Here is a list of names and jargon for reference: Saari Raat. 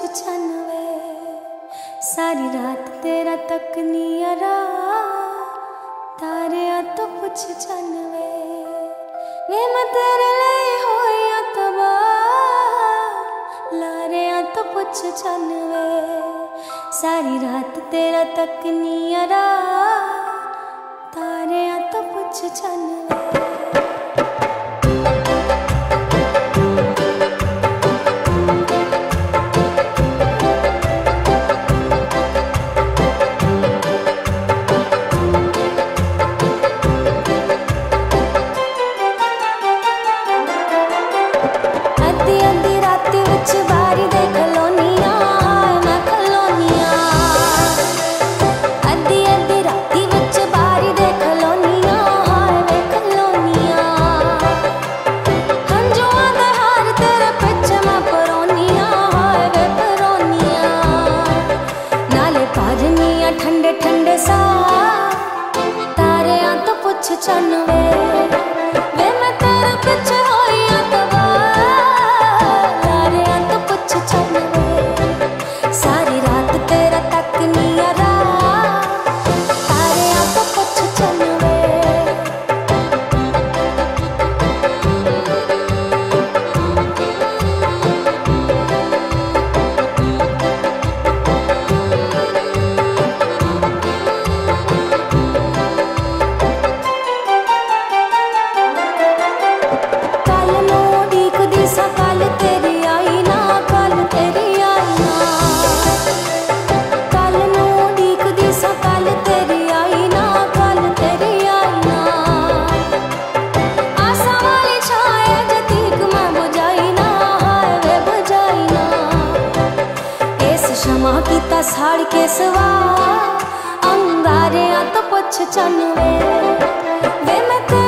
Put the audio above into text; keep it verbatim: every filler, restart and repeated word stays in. कुछ छनवे सारी रात तेरा तकनी अरा तारे आ तो कुछ छनवे वे मैं तेरे लिए हो या तबा लारे आ तो कुछ छनवे सारी रात तेरा तकनी अरा तारे आ तो कुछ छनवे। ठंडे ठंडे सा तारे आ तो कुछ चनवे वे मैं तेरे पीछे हो या तबा तारे आ तो कुछ चनवे सारी रात तेरा तकनी अरा तारे आ तो कुछ चनवे। साड़ी के सवा अंगारे आ तो पुछ चनवे वे मैं